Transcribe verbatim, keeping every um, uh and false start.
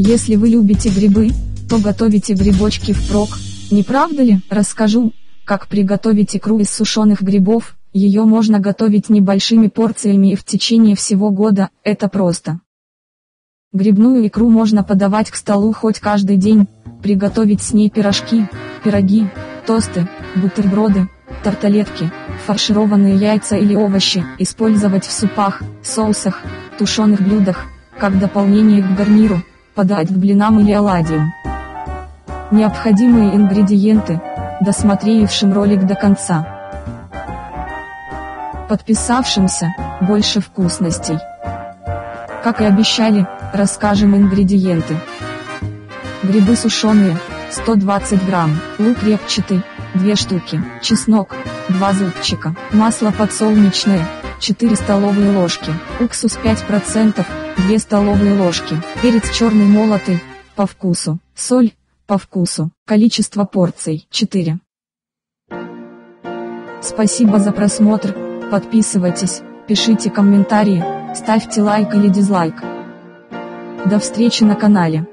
Если вы любите грибы, то готовите грибочки впрок, не правда ли? Расскажу, как приготовить икру из сушеных грибов. Ее можно готовить небольшими порциями и в течение всего года, это просто. Грибную икру можно подавать к столу хоть каждый день, приготовить с ней пирожки, пироги, тосты, бутерброды, тарталетки, фаршированные яйца или овощи, использовать в супах, соусах, тушеных блюдах, как дополнение к гарниру, подать к блинам или оладьям. Необходимые ингредиенты, досмотревшим ролик до конца. Подписавшимся, больше вкусностей. Как и обещали, расскажем ингредиенты. Грибы сушеные, сто двадцать грамм, лук репчатый, две штуки, чеснок, два зубчика, масло подсолнечное, четыре столовые ложки, уксус пять процентов, две столовые ложки, перец черный молотый, по вкусу, соль, по вкусу, количество порций, четыре. Спасибо за просмотр. Подписывайтесь, пишите комментарии, ставьте лайк или дизлайк. До встречи на канале.